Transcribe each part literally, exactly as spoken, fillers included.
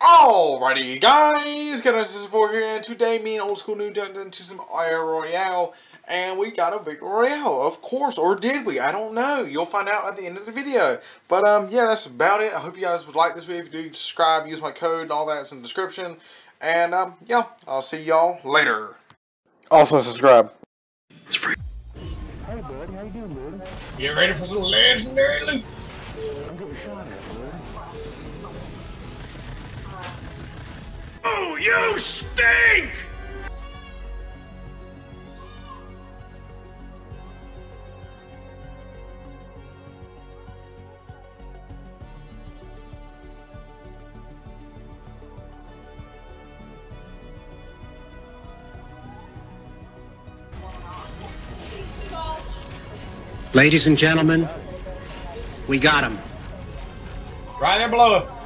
Alrighty guys, Kenneth four here, and today me and Old School Noob done into some Air Royale, and we got a Victory Royale, of course, or did we? I don't know. You'll find out at the end of the video. But um, yeah, that's about it. I hope you guys would like this video. If you do, subscribe, use my code, and all that's in the description. And um, yeah, I'll see y'all later. Also subscribe. It's free. Hey bud, how you doing, dude? You ready for some legendary loot? I'm getting shot at, bud. Oh, you stink! Ladies and gentlemen, we got him. Right there below us.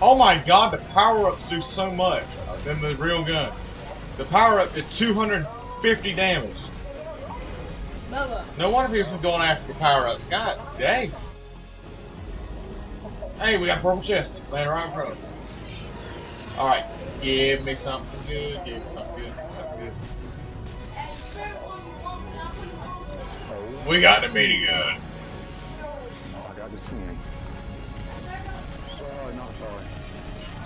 Oh my god, the power-ups do so much than the real gun. The power-up did two hundred fifty damage. Mother. No wonder he was going after the power-ups. God dang. Hey, we got a purple chest laying right in front of us. Alright, give me something good, give me something good, give me something good. We got the meaty gun. Oh, I got this thing.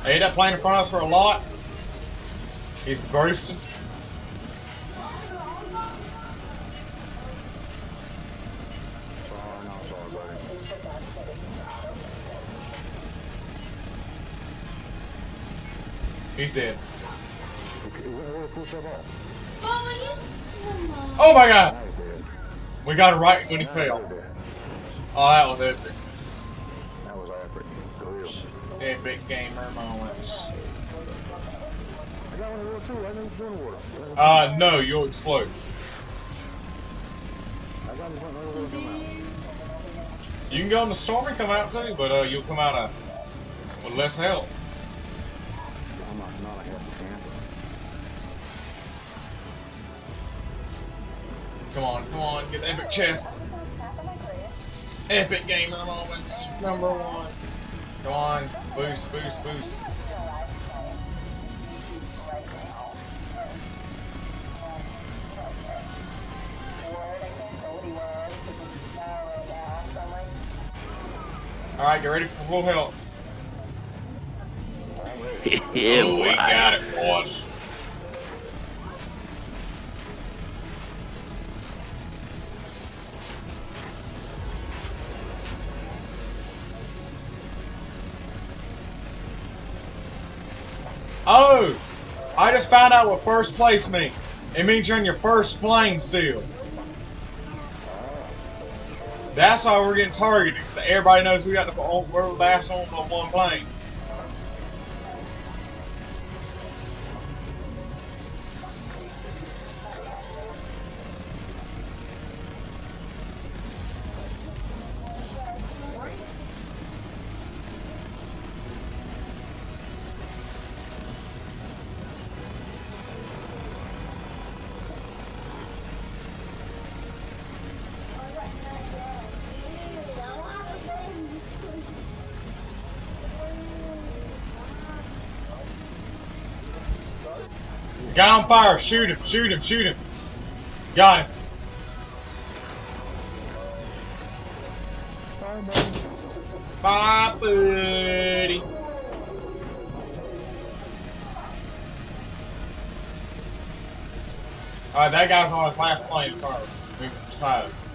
Hey, that plane in front of us for a lot. He's bursting. He's dead. Oh my god! We got it right when he failed. Oh, that was epic. That was epic. Epic gamer moments. Uh, no, you'll explode. You can go in the storm and come out too, but uh, you'll come out uh, with less health. Come on, come on, get the epic chest. Epic gamer moments, number one. Come on, boost, boost, boost. Alright, get ready for full health. Yeah, oh, we got it, boys. Oh! I just found out what first place means. It means you're in your first plane still. That's why we're getting targeted, because everybody knows we got the we're last on on one plane. Guy on fire, shoot him, shoot him, shoot him. Got him. Bye, buddy. Alright, that guy's on his last plane of cars. Moving beside us.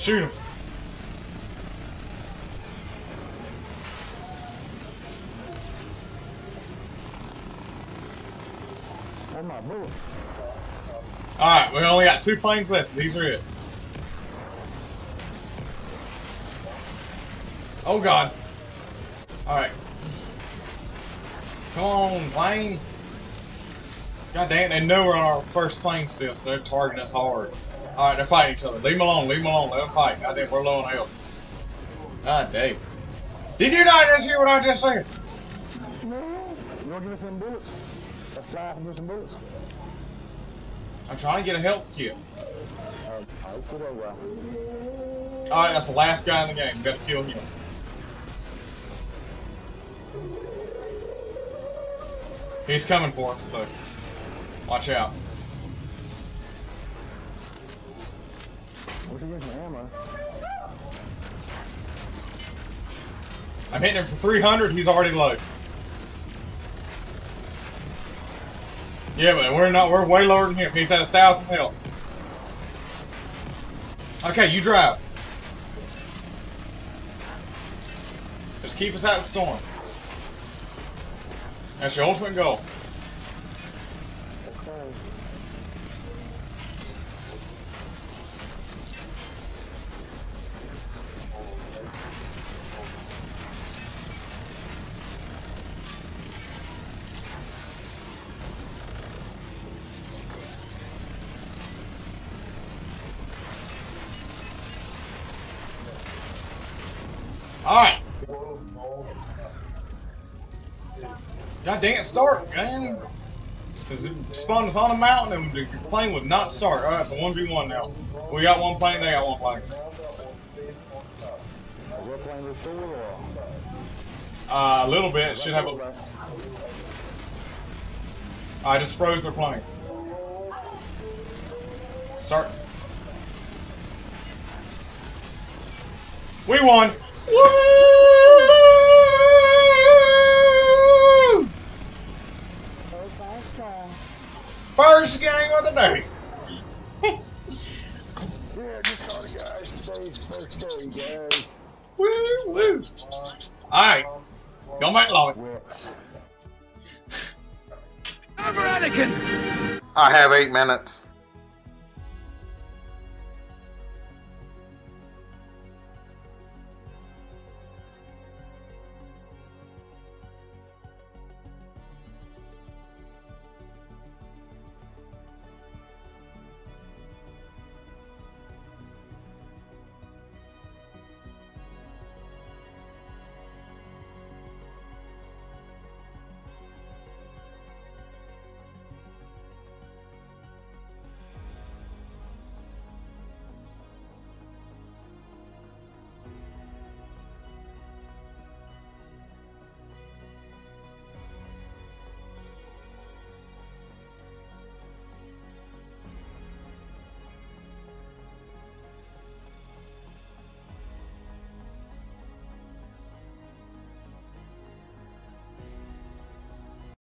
Shoot him. Alright, we only got two planes left. These are it. Oh god. Alright. Come on, plane. God damn, they know we're on our first plane still, so they're targeting us hard. Alright, they're fighting each other. Leave them alone, leave them alone, let them fight. God damn, we're low on health. God damn. Did you not just hear what I just said? You want to give us some bullets? Let's fly and give us some bullets. I'm trying to get a health kit. Uh, Alright, that's the last guy in the game. Gotta kill him. He's coming for us, so watch out. Where'd you get some ammo? I'm hitting him for three hundred, he's already low. Yeah, but we're not, we're way lower than him. He's at a thousand health. Okay, you drive. Just keep us out of the storm. That's your ultimate goal. Okay. Alright. God dang it, start, man. Because it spawned us on a mountain and the plane would not start. Alright, so one v one now. We got one plane, they got one plane. Uh, a little bit. Should have a. I just froze their plane. Start. We won! Woo! First game of the day. Yeah, just call it, guys. Today's first game, guys. Woo, woo. All right, don't make long. Over, Anakin. I have eight minutes.